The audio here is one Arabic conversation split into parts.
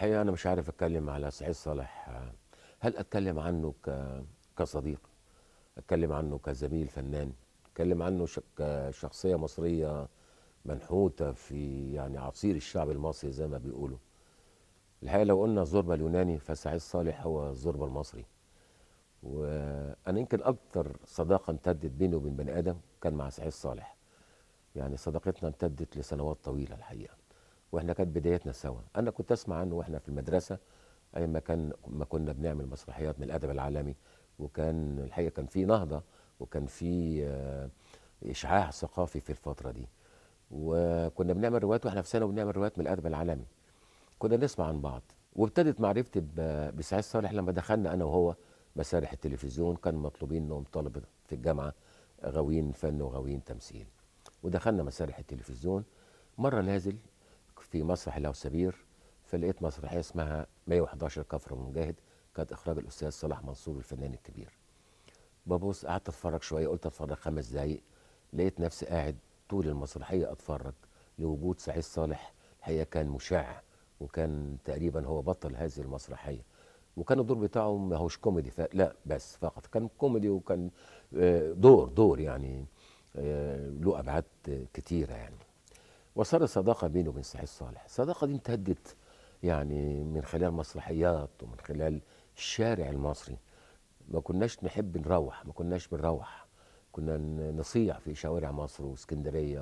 الحقيقة أنا مش عارف أتكلم على سعيد صالح. هل أتكلم عنه كصديق؟ أتكلم عنه كزميل فنان؟ أتكلم عنه كشخصية مصرية منحوتة في يعني عصير الشعب المصري زي ما بيقولوا. الحقيقة لو قلنا زوربا اليوناني فسعيد صالح هو زوربا المصري. وأنا يمكن أكتر صداقة امتدت بيني وبين بني آدم كان مع سعيد صالح. يعني صداقتنا امتدت لسنوات طويلة الحقيقة. واحنا كانت بدايتنا سوا، انا كنت اسمع عنه واحنا في المدرسه ايام ما كنا بنعمل مسرحيات من الادب العالمي، وكان الحقيقه كان في نهضه وكان في اشعاع ثقافي في الفتره دي، وكنا بنعمل روايات واحنا في سنه وبنعمل روايات من الادب العالمي. كنا نسمع عن بعض، وابتدت معرفتي بسعيد صالح لما دخلنا انا وهو مسارح التلفزيون. كان مطلوبين انهم طلبه في الجامعه غاويين فن وغاويين تمثيل، ودخلنا مسارح التلفزيون. مره نازل في مسرح العسابير فلقيت مسرحيه اسمها 111 كفر مجاهد، كانت اخراج الاستاذ صلاح منصور الفنان الكبير. ببص قعدت اتفرج شويه، قلت اتفرج 5 دقايق، لقيت نفسي قاعد طول المسرحيه اتفرج لوجود سعيد صالح. الحقيقه كان مشع، وكان تقريبا هو بطل هذه المسرحيه، وكان الدور بتاعه ما هوش كوميدي لا بس فقط، كان كوميدي وكان دور يعني له ابعاد كتيره يعني. وصارت صداقة بينه وبين سعيد صالح، الصداقة دي امتدت يعني من خلال مسرحيات ومن خلال الشارع المصري. ما كناش نحب نروح، ما كناش بنروح، كنا نصيع في شوارع مصر واسكندرية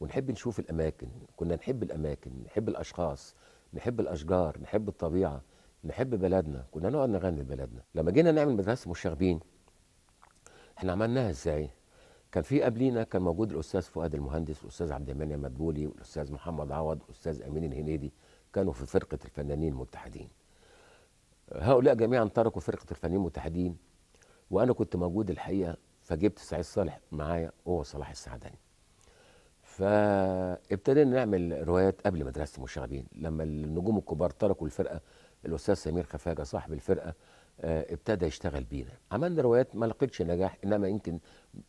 ونحب نشوف الأماكن، كنا نحب الأماكن، نحب الأشخاص، نحب الأشجار، نحب الطبيعة، نحب بلدنا، كنا نقعد نغني لبلدنا. لما جينا نعمل مدرسة مشاغبين، احنا عملناها ازاي؟ كان في قبلينا كان موجود الأستاذ فؤاد المهندس والأستاذ عبد المنعم مدبولي والأستاذ محمد عوض والأستاذ أمين الهنيدي، كانوا في فرقة الفنانين المتحدين. هؤلاء جميعا تركوا فرقة الفنانين المتحدين، وأنا كنت موجود الحقيقة، فجبت سعيد صالح معايا وهو صلاح السعداني. فابتدينا نعمل روايات قبل مدرسة المشاغبين. لما النجوم الكبار تركوا الفرقة، الأستاذ سمير خفاجة صاحب الفرقة ابتدى يشتغل بينا. عملنا روايات ما لقيتش نجاح، انما يمكن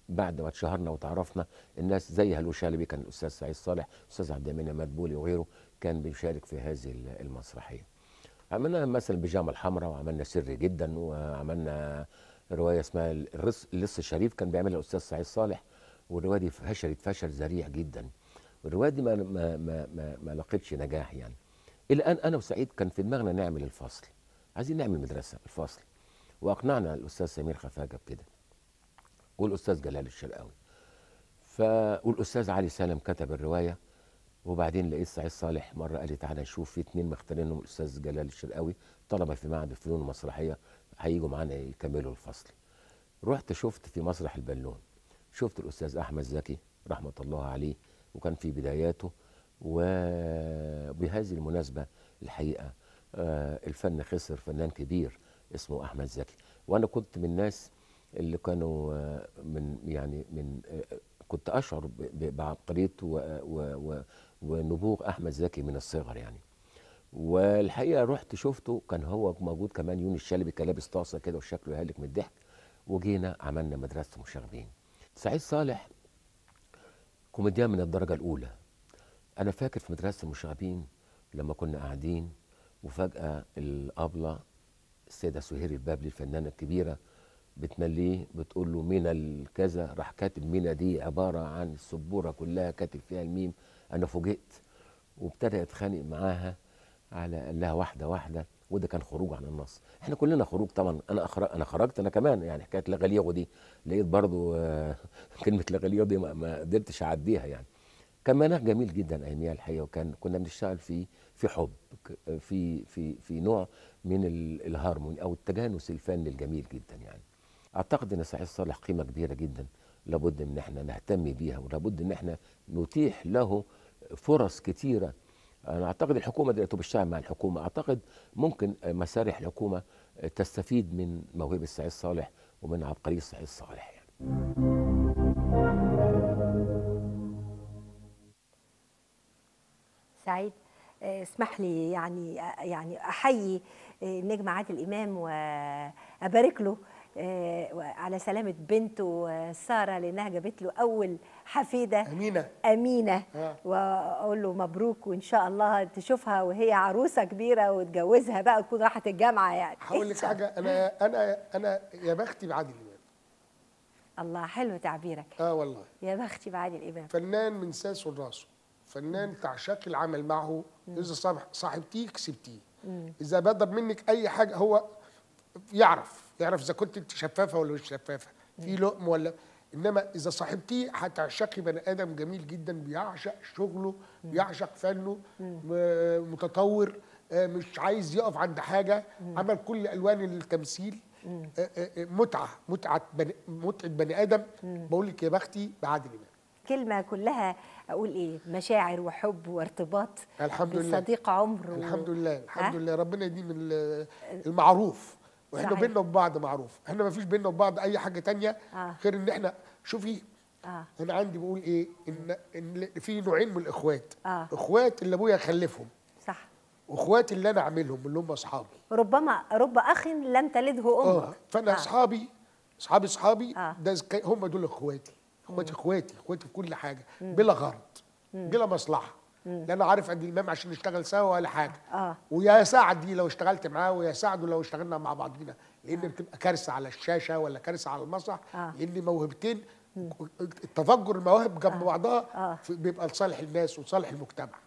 بعد ما اتشهرنا وتعرفنا الناس زي هلو شلبي، كان الاستاذ سعيد صالح، الاستاذ عبد المنعم مدبولي وغيره كان بيشارك في هذه المسرحيه. عملنا مثلا بيجامه الحمراء، وعملنا سري جدا، وعملنا روايه اسمها اللص الشريف كان بيعملها الاستاذ سعيد صالح، والروايه دي فشلت فشل ذريع جدا، والروايه دي ما لقيتش نجاح يعني. الان انا وسعيد كان في دماغنا نعمل الفصل، عايزين نعمل مدرسة الفصل، وأقنعنا الأستاذ سمير خفاجة بكده، والأستاذ جلال الشرقاوي، والأستاذ علي سالم كتب الرواية. وبعدين لقيت سعيد صالح مرة قال لي تعالى نشوف في 2 مختارينهم الأستاذ جلال الشرقاوي طلبة في معهد الفنون المسرحية، هيجوا معانا يكملوا الفصل. رحت شفت في مسرح البالون، شفت الأستاذ أحمد زكي رحمة الله عليه، وكان في بداياته. وبهذه المناسبة الحقيقة الفن خسر فنان كبير اسمه أحمد زكي، وأنا كنت من الناس اللي كانوا كنت أشعر بعبقرية ونبوغ أحمد زكي من الصغر يعني. والحقيقة رحت شفته، كان هو موجود كمان يونس شلبي، كان لابس طاسة كده وشكله يهلك من الضحك. وجينا عملنا مدرسة مشاغبين. سعيد صالح كوميديان من الدرجة الأولى. أنا فاكر في مدرسة المشاغبين لما كنا قاعدين، وفجأة الأبلة السيدة سهير البابلي الفنانة الكبيرة بتمليه، بتقول له مينا الكذا، راح كاتب مينا دي عبارة عن السبورة كلها كاتب فيها الميم. أنا فوجئت وابتدى يتخانق معاها، قال لها واحدة واحدة، وده كان خروج عن النص. احنا كلنا خروج طبعا، أنا خرجت أنا كمان يعني. حكاية لغليغو دي لقيت برضو كلمة لغليغو دي ما قدرتش أعديها يعني. كان مناخ جميل جدا اياميها الحقيقه، وكان كنا بنشتغل فيه في حب، في في في نوع من الهارموني او التجانس الفني الجميل جدا يعني. اعتقد ان سعيد صالح قيمه كبيره جدا، لابد ان احنا نهتم بيها، ولابد ان احنا نتيح له فرص كتيره. انا اعتقد الحكومه دلوقتي بتشتغل مع الحكومه، اعتقد ممكن مسارح الحكومه تستفيد من موهبه سعيد صالح ومن عبقريه سعيد صالح يعني. سعيد، اسمح لي يعني احيي النجم عادل امام وابارك له على سلامة بنته ساره لأنها جابت له أول حفيدة أمينة وأقول له مبروك وإن شاء الله تشوفها وهي عروسة كبيرة وتجوزها بقى وتكون راحت الجامعة. يعني هقول لك حاجة، أنا يا بختي بعادل إمام. الله، حلو تعبيرك. والله يا بختي بعادل إمام، فنان من ساسه لراسه، فنان تعشق العمل معه. إذا صاحبتيه كسبتيه، إذا بضرب منك أي حاجة هو يعرف إذا كنت أنت شفافة ولا مش شفافة، في لقم ولا. إنما إذا صاحبتيه هتعشقي بني آدم جميل جدا، بيعشق شغله، بيعشق فنه، متطور، مش عايز يقف عند حاجة، عمل كل ألوان التمثيل. متعة بني آدم. بقول لك يا بختي بعادل إمام. كلمة كلها أقول إيه، مشاعر وحب وارتباط. الحمد لله صديق عمر. الحمد لله، الحمد لله، ربنا يديم المعروف، واحنا بينا وبعض معروف، احنا ما فيش بينا وبعض اي حاجه تانية غير ان احنا شوفي. انا عندي بقول ايه، ان في نوعين من الاخوات، اخوات اللي ابويا خلفهم، صح، واخوات اللي انا عاملهم اللي هم اصحابي. ربما رب اخ لم تلده امك. فانا اصحابي ده هم دول اخواتي في كل حاجه، بلا غرض، بلا مصلحه. لأن أنا عارف عادل إمام عشان نشتغل سوا ولا حاجة. ويا ساعدي لو اشتغلت معاه، ويا ساعده لو اشتغلنا مع بعضينا، لأن بتبقى كارثة على الشاشة ولا كارثة على المسرح. لأن موهبتين، تفجر المواهب جنب بعضها، بيبقى لصالح الناس وصالح المجتمع.